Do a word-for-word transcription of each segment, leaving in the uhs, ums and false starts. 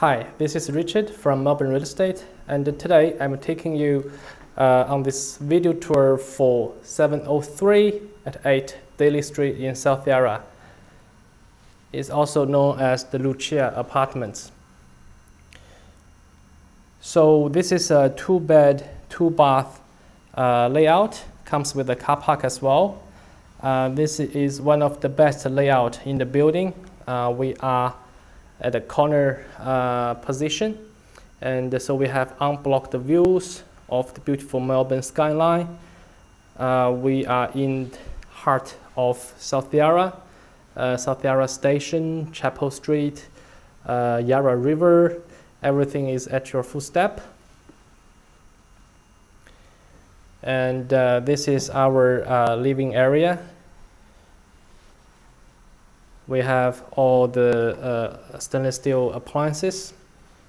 Hi, this is Richard from Melbourne Real Estate, and today I'm taking you uh, on this video tour for seven oh three at eight Daly Street in South Yarra. It's also known as the Lucia Apartments. So this is a two-bed, two-bath uh, layout, comes with a car park as well. Uh, this is one of the best layout in the building. Uh, we are at the corner uh, position, and so we have unblocked the views of the beautiful Melbourne skyline. Uh, we are in heart of South Yarra, uh, South Yarra Station, Chapel Street, uh, Yarra River. Everything is at your footstep. And uh, this is our uh, living area. We have all the uh, stainless steel appliances,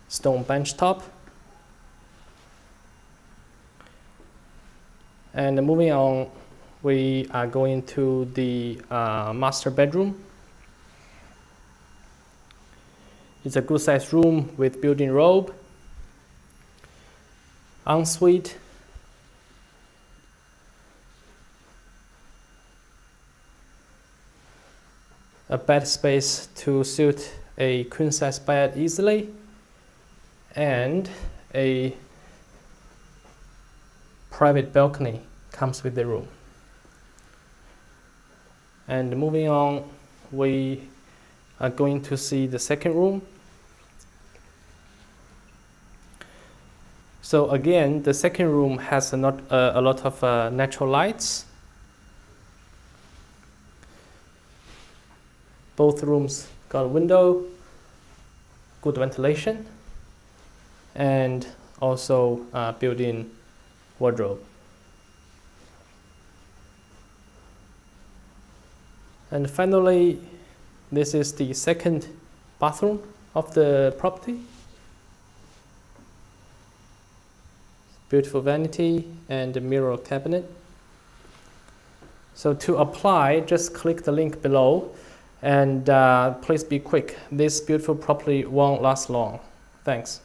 stone bench top. And moving on, we are going to the uh, master bedroom. It's a good sized room with built-in robe, ensuite. A bed space to suit a queen size bed easily, and a private balcony comes with the room. And moving on, we are going to see the second room. So again, the second room has a, not, uh, a lot of uh, natural lights. Both rooms got a window, good ventilation, and also uh, built-in wardrobe. And finally, this is the second bathroom of the property. Beautiful vanity and a mirror cabinet. So to apply, just click the link below. And uh, please be quick. This beautiful property won't last long. Thanks.